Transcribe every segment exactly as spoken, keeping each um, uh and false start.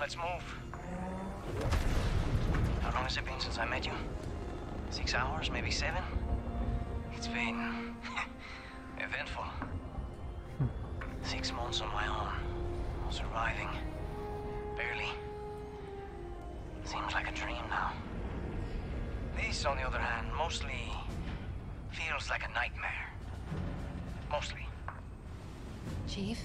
let's move. How long has it been since I met you? Six hours, maybe seven? It's been eventful. Six months on my own, surviving, barely. Seems like a dream now. This, on the other hand, mostly feels like a nightmare. Mostly. Chief?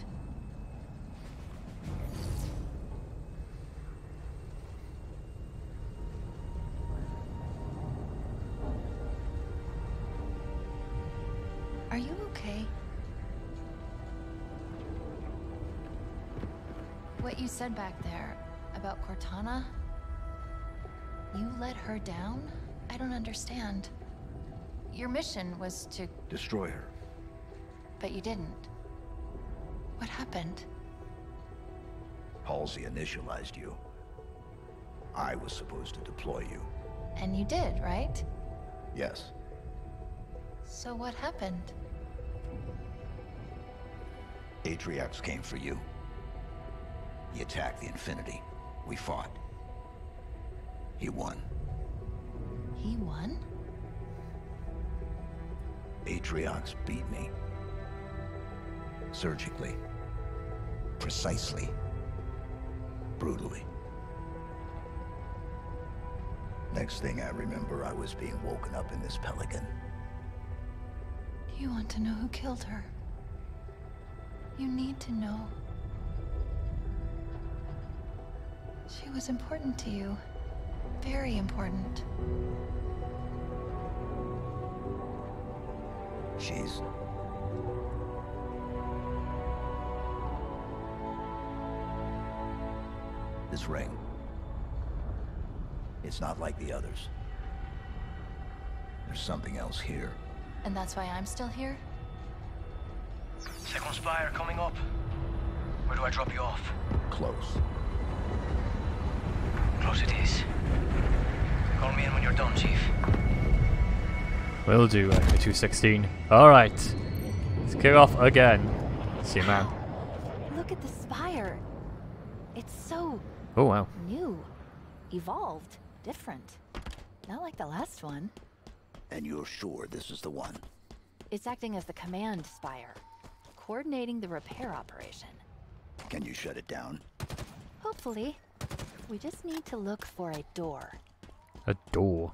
Are you okay? What you said back there about Cortana? You let her down? I don't understand. Your mission was to... destroy her. But you didn't. What happened? Halsey initialized you. I was supposed to deploy you. And you did, right? Yes. So what happened? Atriox came for you. He attacked the Infinity. We fought. He won. He won? Atriox beat me. Surgically. Precisely. Brutally. Next thing I remember, I was being woken up in this Pelican. You want to know who killed her. You need to know. She was important to you. Very important. She's... this ring. It's not like the others. There's something else here. And that's why I'm still here? Second flyer coming up. Where do I drop you off? Close. Close it is. Call me in when you're done, Chief. Will do, Echo two sixteen. Alright. Let's kick off again. See you, man. Look at the spire. It's so... oh, wow. New. Evolved. Different. Not like the last one. And you're sure this is the one? It's acting as the command spire, coordinating the repair operation. Can you shut it down? Hopefully. We just need to look for a door. A door.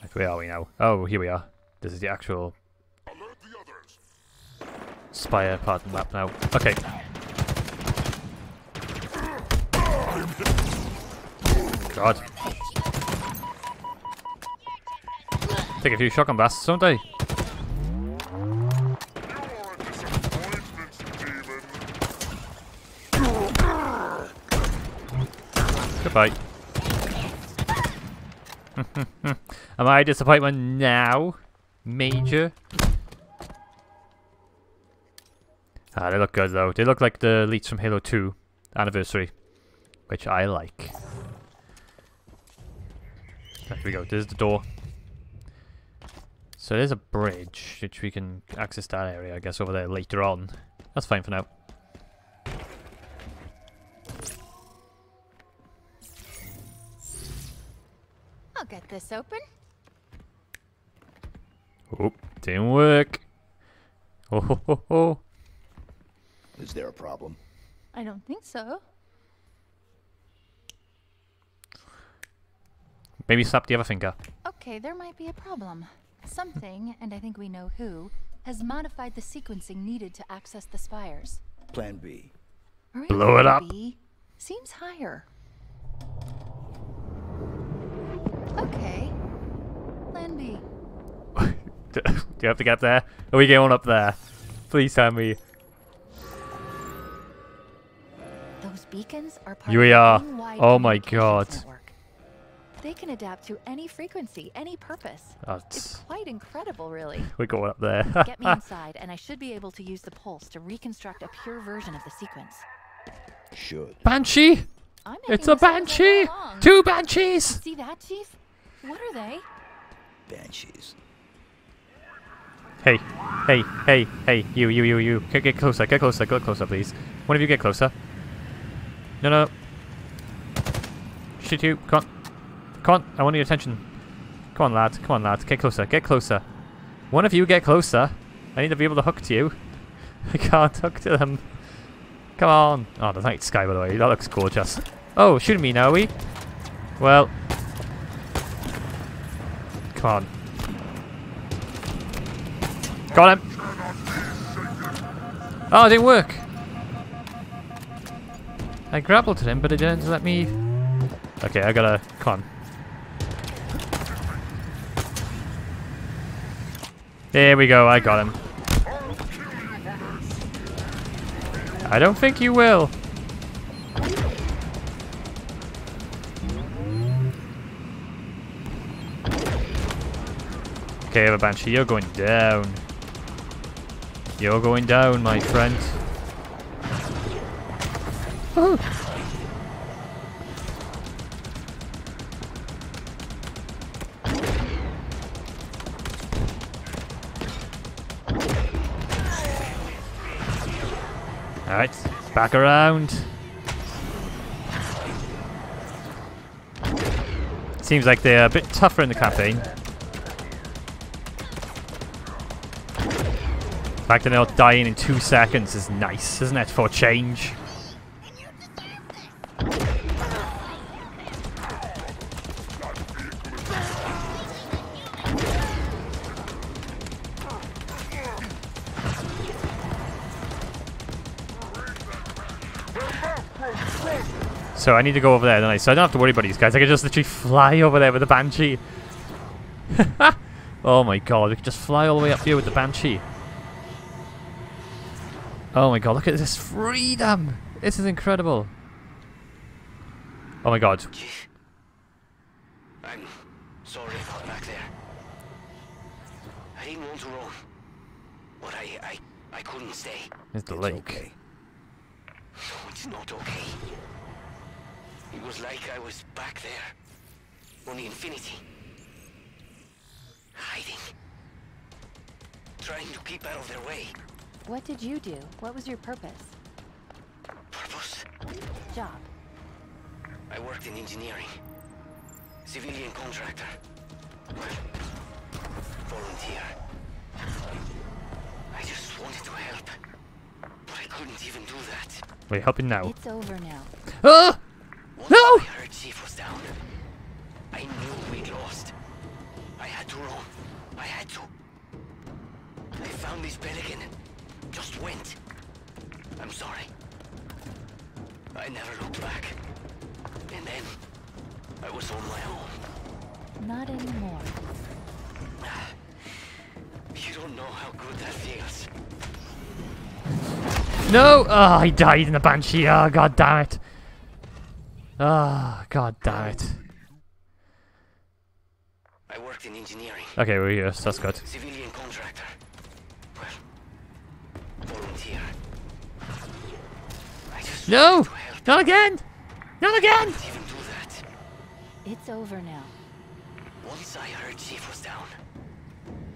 Like, where are we now? Oh, here we are. This is the actual spire part of the map now. Okay. God. Take a few shotgun blasts, don't they? Goodbye. Am I a disappointment now? Major? Ah, they look good though. They look like the leads from Halo two anniversary, which I like. Here we go. This is the door. So there's a bridge, which we can access that area, I guess, over there later on. That's fine for now. I'll get this open. Oh, didn't work. Oh, ho, ho, ho. Is there a problem? I don't think so. Maybe slap the other finger. Okay, there might be a problem. Something, and I think we know who, has modified the sequencing needed to access the spires. Plan B. Right, blow it up. B seems higher. Okay. Plan B. Do you have to get up there? Are we going up there? Please tell me. Those beacons are part we are. Of oh my god. Network. They can adapt to any frequency, any purpose. That's... it's quite incredible, really. We're going up there. Get me inside, and I should be able to use the pulse to reconstruct a pure version of the sequence. Should. Banshee! It's a Banshee! Two Banshees! See that, Chief? What are they? Banshees. Hey, hey, hey, hey, you, you, you, you. Get closer, get closer, get closer, please. One of you get closer. No, no. Shoot you. Come on. Come on. I want your attention. Come on, lad. Come on, lad. Get closer. Get closer. One of you get closer. I need to be able to hook to you. I can't hook to them. Come on. Oh, the night sky, by the way. That looks gorgeous. Oh, shooting me now, are we? Well. Come on. Got him. Oh, it didn't work. I grappled him, but it didn't let me... Okay, I gotta... Come on. There we go, I got him. I don't think you will. Okay, I have a Banshee, you're going down. You're going down, my friend. Woohoo. Alright, back around. Seems like they're a bit tougher in the campaign. The fact that they're not dying in two seconds is nice, isn't it, for a change? So I need to go over there, don't I? So I don't have to worry about these guys. I can just literally fly over there with the Banshee. Oh my god, we can just fly all the way up here with the Banshee. Oh my god, look at this freedom! This is incredible. Oh my god. I'm sorry about back there. I didn't want to roam. But I I, I couldn't stay. It's the lake. Okay. No, it's not okay. It was like I was back there. On the Infinity. Hiding. Trying to keep out of their way. What did you do? What was your purpose? Purpose? Job. I worked in engineering. Civilian contractor. Volunteer. I just wanted to help. But I couldn't even do that. We're helping now. It's over now. Ah! Once no! I heard Chief was down. I knew we'd lost. I had to roam. I had to. I found this Pelican. Just went. I'm sorry. I never looked back. And then I was on my own. Not anymore. You don't know how good that feels. No! Ah, oh, I died in the Banshee. Oh, god damn it. Ah, oh, god damn it. I worked in engineering. Okay, we're here. So that's good. Civilian contractor. Volunteer. I just no! Not again! Not again! Even do that. It's over now. Once I heard Chief was down,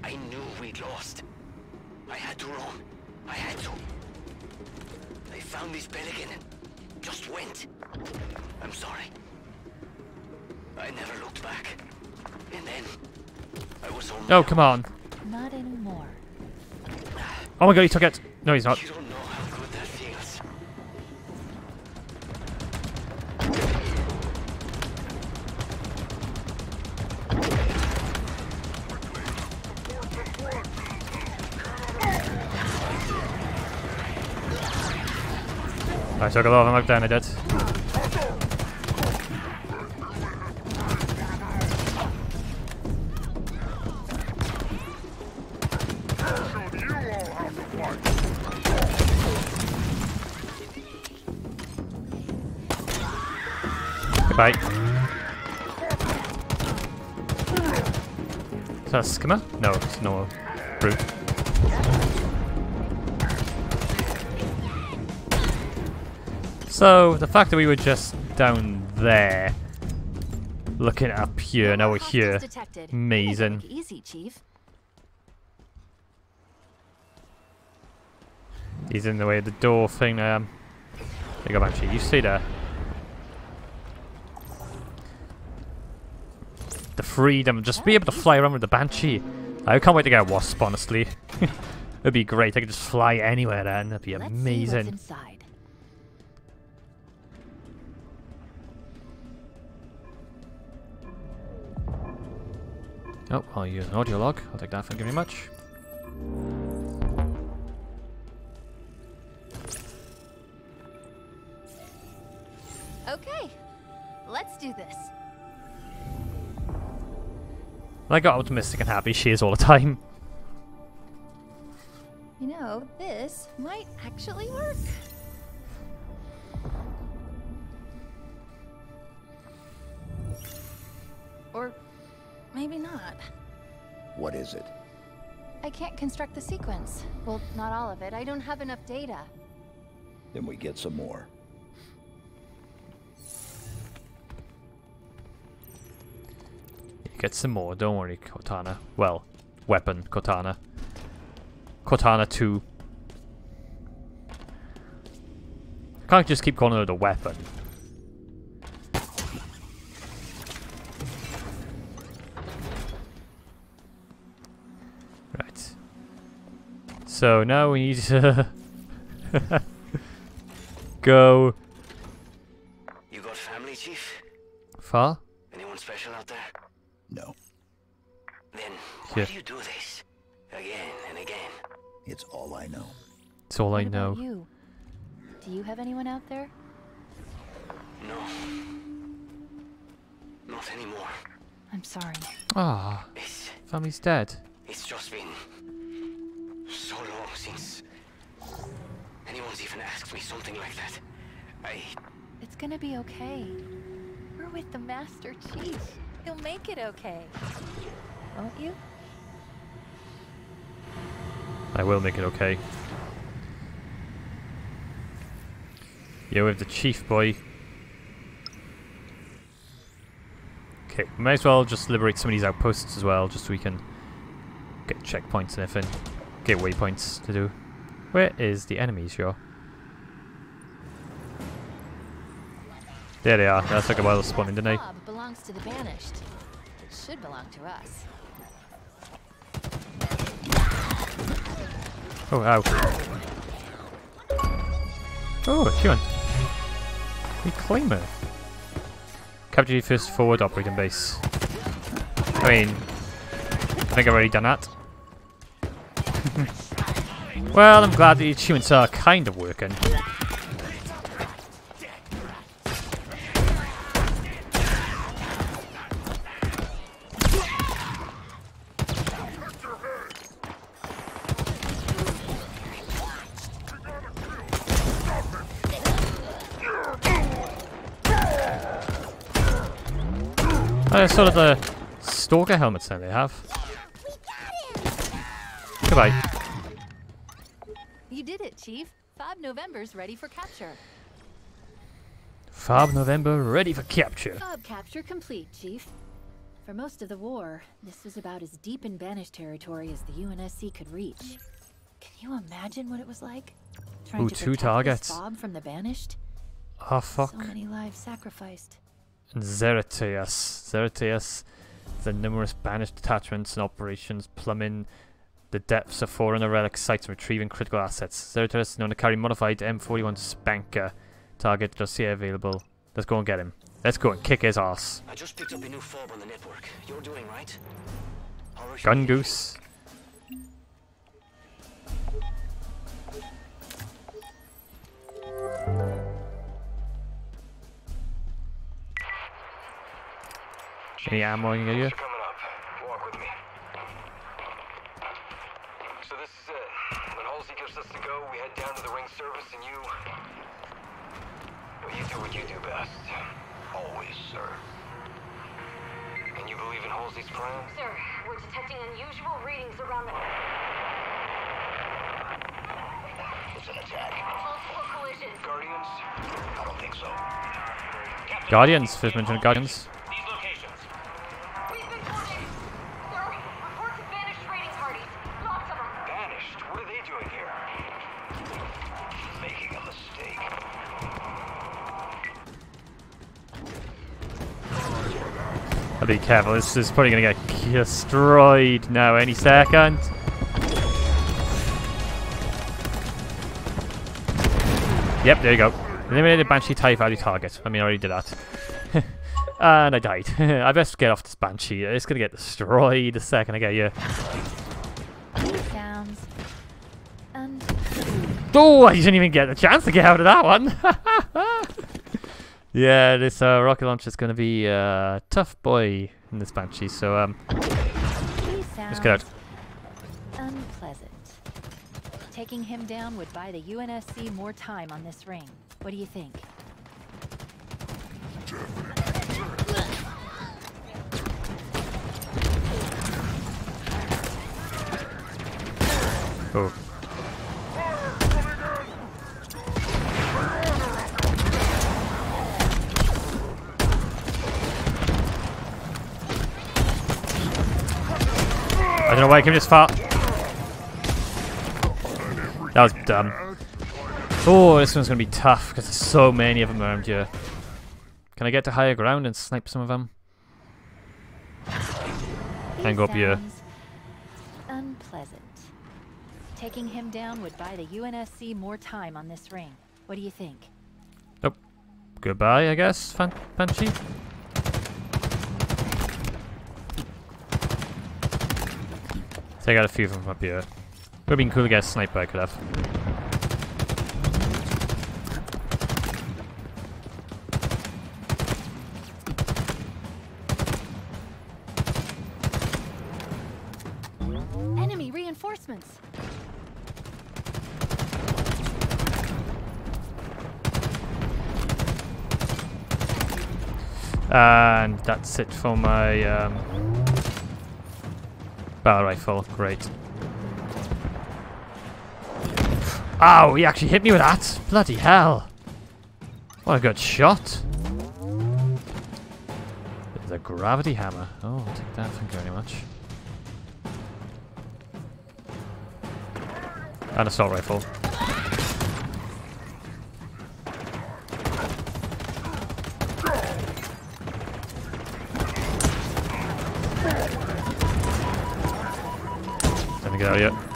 I knew we'd lost. I had to roam. I had to. I found this Pelican and just went. I'm sorry. I never looked back. And then I was on. Oh, come on. Not anymore. Oh my god, he took it. No, he's not. You don't know how good that feels. I took a lot of them up down, I did. Right. Is that a skimmer? No, it's not a brute. So, the fact that we were just down there, looking up here, now we're here, amazing. Easy, Chief. He's in the way of the door thing there. There you go, Banshee. You stay there. freedom. Just be able to fly around with the Banshee. I can't wait to get a Wasp, honestly. It'd be great. I could just fly anywhere then. That'd be amazing. Let's see what's inside. Oh, I'll use an audio log. I'll take that, thank you very much. Okay, let's do this. I got optimistic and happy she is all the time. You know, this might actually work. Or maybe not. What is it? I can't construct the sequence. Well, not all of it. I don't have enough data. Then we get some more. You get some more, don't worry, Cortana. Well, weapon, Cortana. Cortana two. I can't just keep calling her the weapon. Right. So now we need to go. You got family, Chief? Far? Anyone special out there? No. Then why yeah. do you do this again and again? It's all I know. It's all what I know. You? Do you have anyone out there? No. Not anymore. I'm sorry. Ah. Oh, family's dead. It's just been so long since anyone's even asked me something like that. I... It's gonna be okay. We're with the Master Chief. He'll make it okay. Won't you? I will make it okay. You're with the Chief, boy. Okay, we may as well just liberate some of these outposts as well, just so we can get checkpoints and everything. Get waypoints to do. Where is the enemies, yo? There they are. That took a while to spawn, didn't they? Belongs to the banished. It should belong to us. Oh, ow. Oh, she went. Reclaim her. Capture your first forward operating base. I mean... I think I've already done that. Well, I'm glad the achievements are kind of working. I sort of the Stalker helmets that they have. Goodbye. You did it, Chief. Fab November's ready for capture. Fab November ready for capture. Fab capture complete, Chief. For most of the war, this was about as deep in banished territory as the U N S C could reach. Can you imagine what it was like? Trying Ooh, to two targets. Fab from the banished. Ah, oh, fuck. So many lives sacrificed. Zeratus. Zeratus. The numerous banished detachments and operations plumbing the depths of Forerunner relic sites and retrieving critical assets. Zeratus is known to carry modified M forty-one spanker. Target dossier available. Let's go and get him. Let's go and kick his ass. I just picked up a new fob on the network. You're doing right. Gun goose. Any ammo I can get you? So this is it. When Halsey gives us the go, we head down to the ring service and you... Well, you do what you do best. Always, sir. And you believe in Halsey's plan? Sir, we're detecting unusual readings around the... It's an attack. Multiple collisions. Guardians? I don't think so. Captain Guardians, fifth mention of Guardians. Are be careful. This is probably going to get destroyed now any second. Yep, there you go. Eliminated Banshee type value target. I mean, I already did that. And I died. I best get off this Banshee. It's going to get destroyed the second I get you. Oh, I didn't even get a chance to get out of that one. Yeah, this uh, rocket launcher is going to be a uh, tough boy in this Banshee. So, um, let's get out. Unpleasant. Taking him down would buy the U N S C more time on this ring. What do you think? Oh. I don't know why I came this far. That was dumb. Oh, this one's going to be tough because there's so many of them around here. Can I get to higher ground and snipe some of them? And go up here. Unpleasant. Taking him down would buy the U N S C more time on this ring. What do you think? Nope. Goodbye, I guess, Fan Banshee. Take out a few of them up here. Would have been cool to get a sniper, I could have. And that's it for my um, battle rifle. Great. Ow, he actually hit me with that. Bloody hell. What a good shot. There's a gravity hammer. Oh, I'll take that. Thank you very much. An assault rifle. Let me get out of here.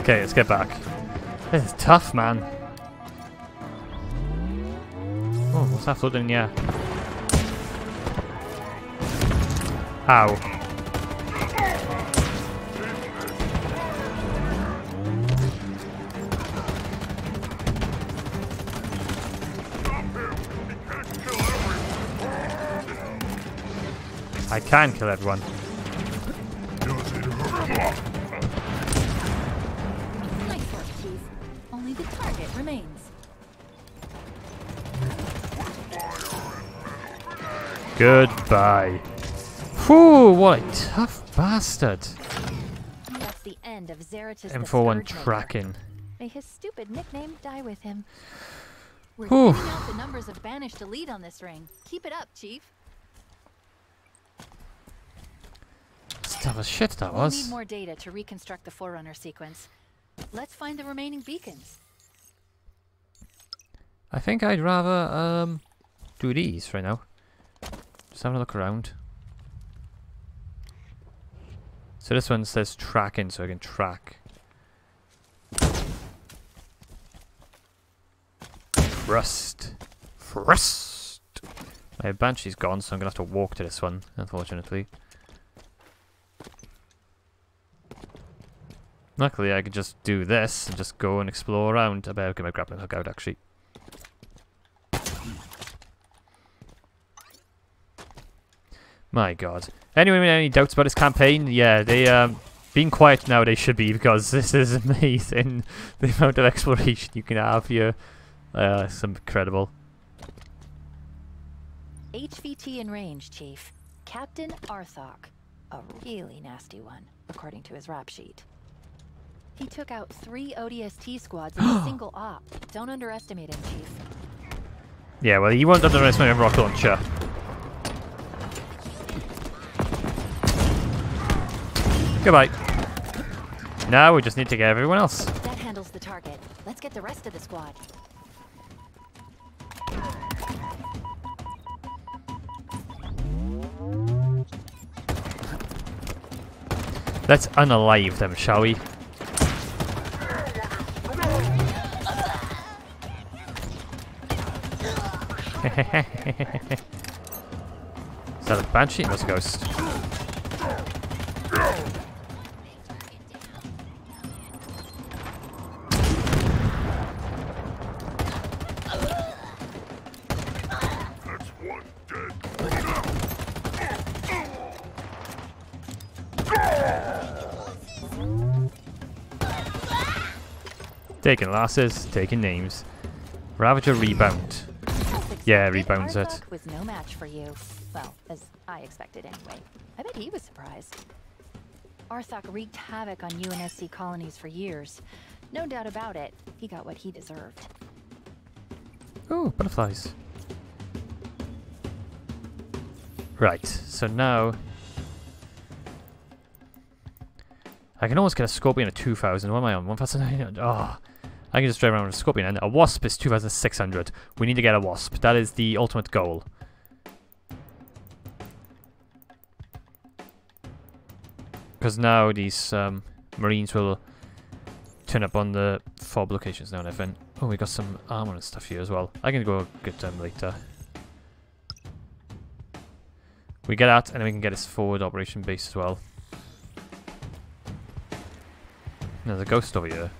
Okay, let's get back. This is tough, man. Oh, what's that floating in the air? Ow. I can kill everyone. Nice work, Chief. Only the target remains. Goodbye. Whew, what a tough bastard. That's the end of Zeratus M forty-one tracking. May his stupid nickname die with him. We're giving out the numbers of banished to lead on this ring. Keep it up, Chief. That's tough as shit that was. We need more data to reconstruct the Forerunner sequence. Let's find the remaining beacons. I think I'd rather um do these right now. Just have a look around. So this one says tracking, so I can track. Thrust. Thrust! My Banshee's gone, so I'm going to have to walk to this one, unfortunately. Luckily, I could just do this and just go and explore around. I better get my grappling hook out, actually. My god. Anyone with any doubts about this campaign? Yeah, they, um, being quiet now they should be, because this is amazing. The amount of exploration you can have here. Uh, it's incredible. H V T in range, Chief. Captain Arthok. A really nasty one, according to his rap sheet. He took out three O D S T squads in a single op. Don't underestimate him, Chief. Yeah, well, he won't underestimate him, rocket launcher. Goodbye. Now we just need to get everyone else. That handles the target. Let's get the rest of the squad. Let's unalive them, shall we? Is that a banshee? That's a ghost. Taking losses, taking names. Ravager rebound. Yeah, rebounds it. Arthok was no match for you. Well, as I expected anyway. I bet he was surprised. Arthok wreaked havoc on U N S C colonies for years. No doubt about it. He got what he deserved. Ooh, butterflies. Right, so now I can almost get a Scorpion at two thousand. What am I on? one thousand nine hundred. Oh. I can just drive around with a Scorpion, and a Wasp is two thousand six hundred. We need to get a Wasp. That is the ultimate goal. Because now these um, Marines will turn up on the fob locations now and then. Oh, we got some armor and stuff here as well. I can go get them later. We get out, and then we can get his forward operation base as well. There's a ghost over here.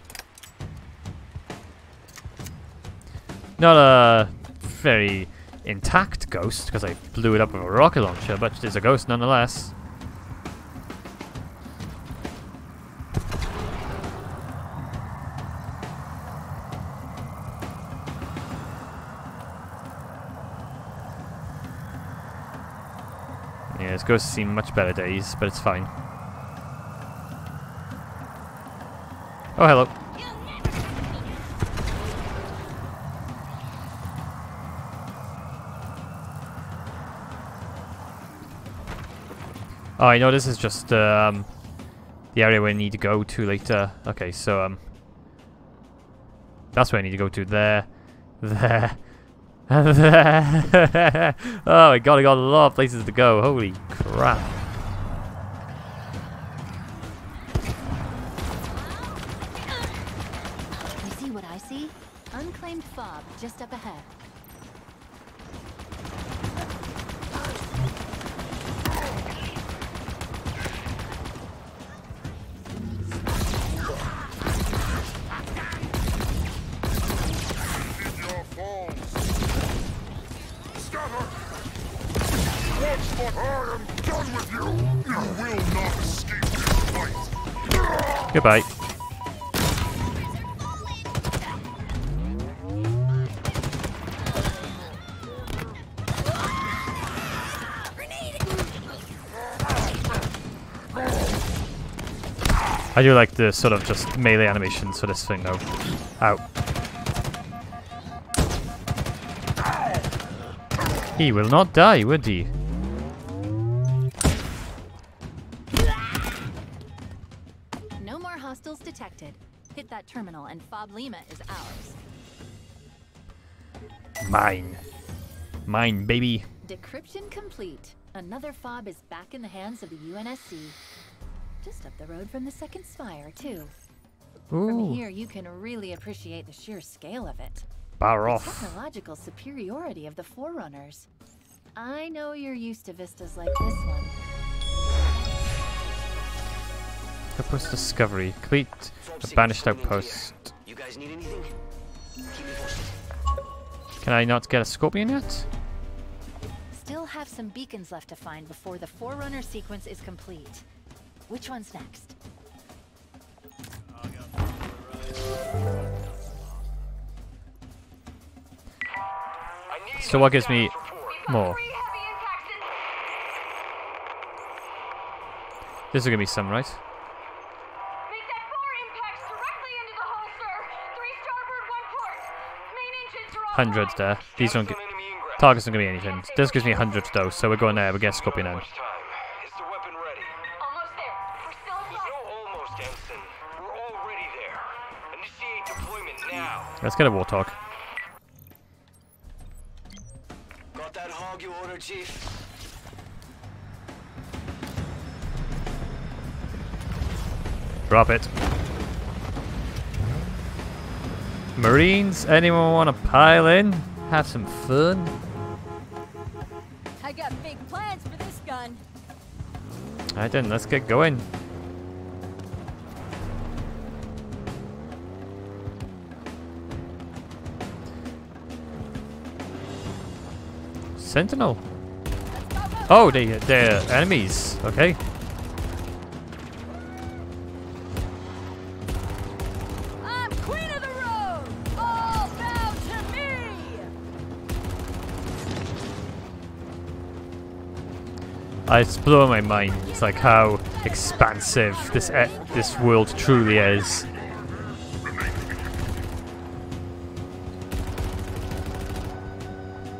Not a very intact ghost, because I blew it up with a rocket launcher, but there's a ghost nonetheless. Yeah, this ghost has seen much better days, but it's fine. Oh, hello. Oh, I know this is just um, the area we need to go to later. Okay, so um, that's where I need to go to. There, there, and there. Oh my god, I got a lot of places to go. Holy crap. You see what I see? Unclaimed fob just up ahead. Goodbye. I do like the sort of just melee animations for this thing though. Ow. He will not die, would he? Hit that terminal and Fob Lima is ours. Mine. Mine, baby. Decryption complete. Another Fob is back in the hands of the U N S C. Just up the road from the second spire, too. Ooh. From here, you can really appreciate the sheer scale of it. Bar off. The technological superiority of the Forerunners. I know you're used to vistas like this one. Outpost discovery. Complete the banished outpost. You guys need anything? Can I not get a Scorpion yet? Still have some beacons left to find before the Forerunner sequence is complete. Which one's next? So what gives me more? This is gonna be some, right? Hundred there. These don't get targets don't give me anything. This gives me a hundred though, so we're going there, we get Scorpion now. Almost there. We're still almost, Ensign. We're Let's get a war talk. Got that hog you ordered, Chief. Drop it. Marines, anyone want to pile in? Have some fun. I got big plans for this gun. I didn't. Let's get going. Sentinel. Oh, they they're enemies. Okay. It's blowing my mind. It's like how expansive this e this world truly is.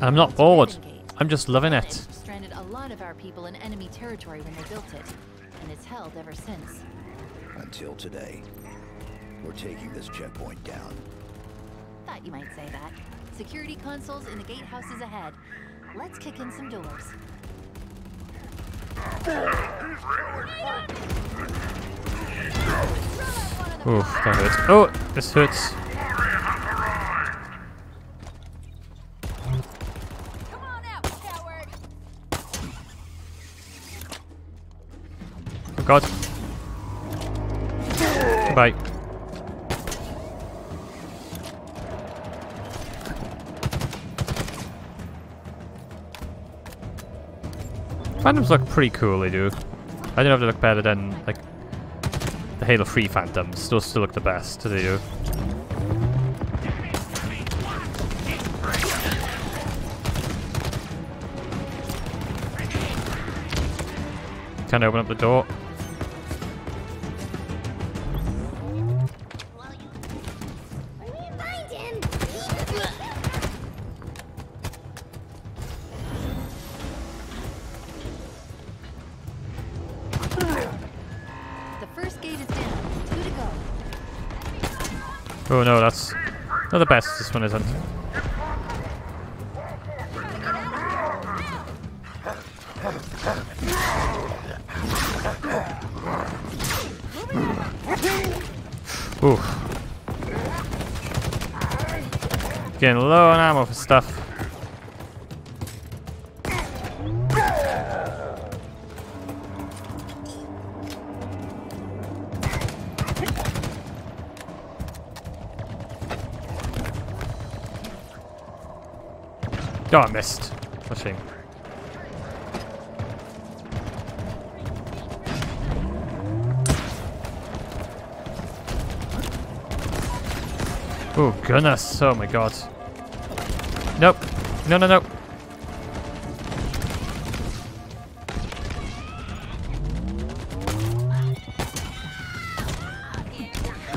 I'm not bored. I'm just loving it. Stranded a lot of our people in enemy territory when they built it, and it's held ever since. Until today, we're taking this checkpoint down. Thought you might say that. Security consoles in the gatehouses ahead. Let's kick in some doors. Oh, that hurts. Oh, this hurts. Come on out, coward. Oh god. Bye. Phantoms look pretty cool, they do. I don't know if they look better than, like, the Halo three Phantoms. Those still look the best, they do. Can't open up the door. Oh no, that's not the best, this one isn't. Ooh. Getting low on ammo for stuff. Oh, I missed. What a shame. Oh, goodness. Oh, my God. Nope. No, no, no.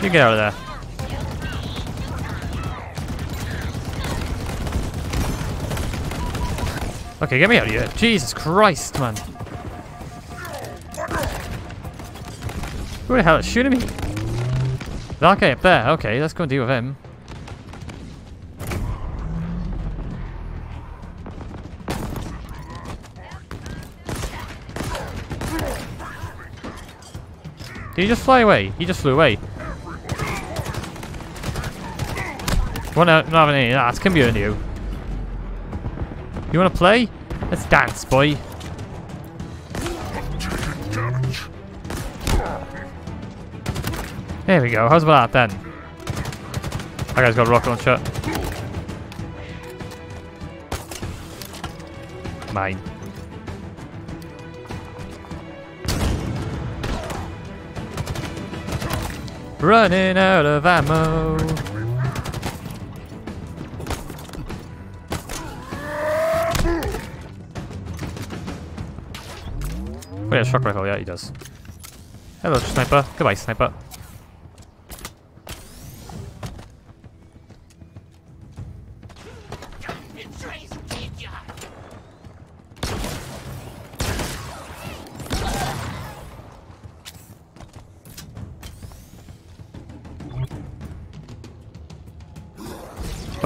You get out of there. Okay, get me out of here. Jesus Christ, man. Who the hell is shooting me? That guy up there. Okay, let's go and deal with him. Did he just fly away? He just flew away. Well, no, not having any of that. It's gonna be on you. You wanna play? Let's dance, boy. There we go, how's about that then? That guy's got a rocket launcher. Mine. Running out of ammo. Oh yeah, shock rifle, yeah he does. Hello sniper, goodbye sniper.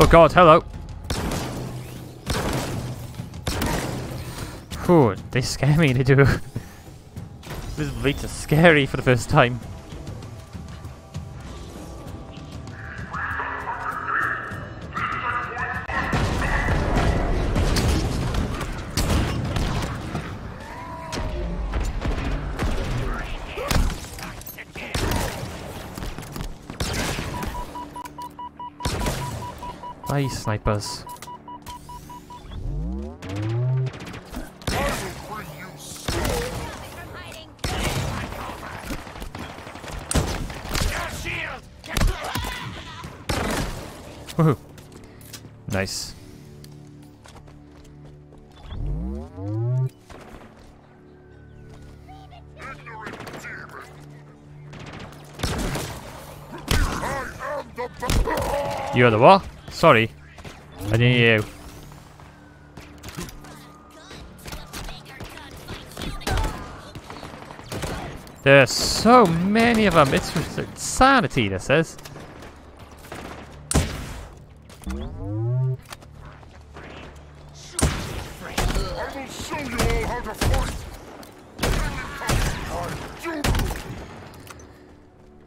Oh god, hello. Ooh, they scare me, they do. This bleats are scary for the first time. Nice snipers. Woohoo. Nice. You're the what? Sorry, I didn't hear you. There's so many of them, it's insanity, this is.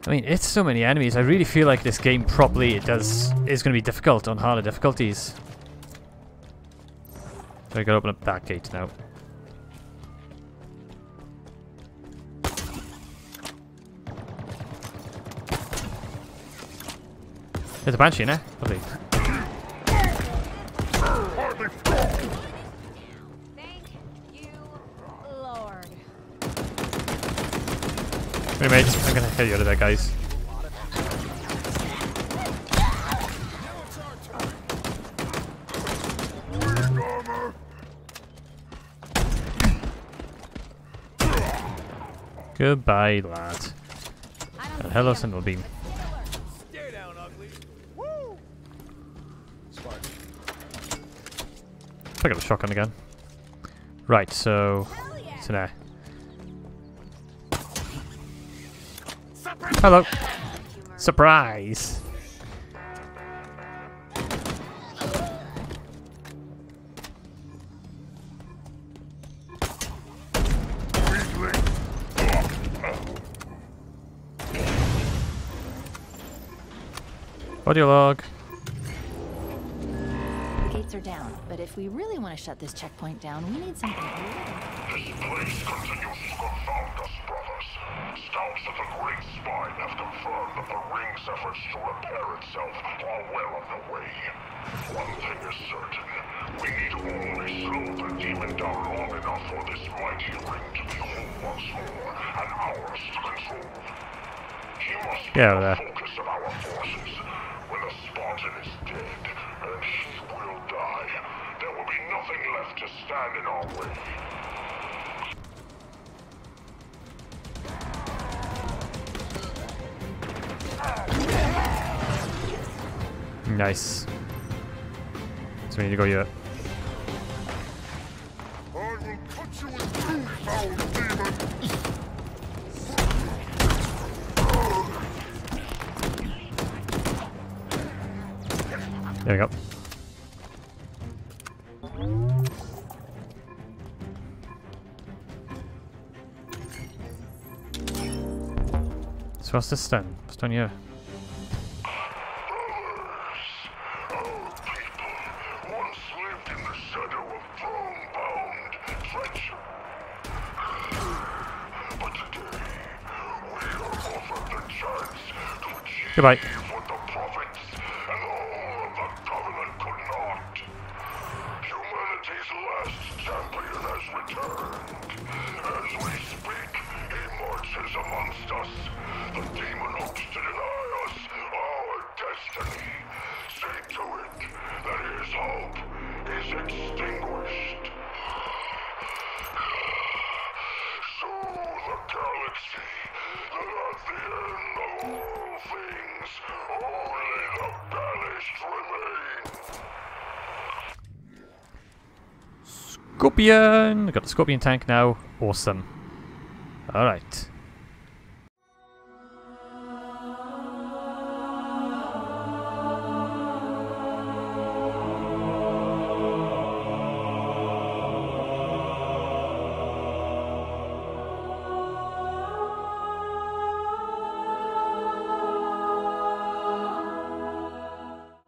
I mean, it's so many enemies. I really feel like this game properly it does is going to be difficult on harder difficulties. So I gotta open up that gate now. There's a banshee in there. Lovely. Thank you, Lord. Wait a minute. I'm gonna kill you out of there, guys. Goodbye, lad. And hello, Sentinel Beam. Stay down, ugly. Woo! Pick up the shotgun again. Right, so. Yeah. So there. Hello. Surprise. Audio log. The gates are down, but if we really want to shut this checkpoint down, we need something. This place continues to confound us, brothers. Scouts of the Great Spine have confirmed that the ring's efforts to repair itself are well on the way. One thing is certain. We need to only slow the demon down long enough for this mighty ring to be home once more and ours to control. He must be yeah, the focus of our forces. When a Spartan is dead, and he will die, there will be nothing left to stand in our way. Nice. So we need to go here. I will cut you in two, foul demon. There we go. So what's this then? What's down here? Goodbye. What the prophets and all of the covenant could not. Humanity's last champion has returned. As we speak, he marches amongst us. The demon hopes to deny us our destiny. See to it that his hope is extinguished. So the galaxy that at the end of all things, only the banished remain. Scorpion! I got the Scorpion tank now. Awesome. Alright.